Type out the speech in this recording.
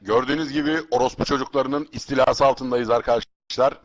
gördüğünüz gibi orospu çocuklarının istilası altındayız arkadaşlar.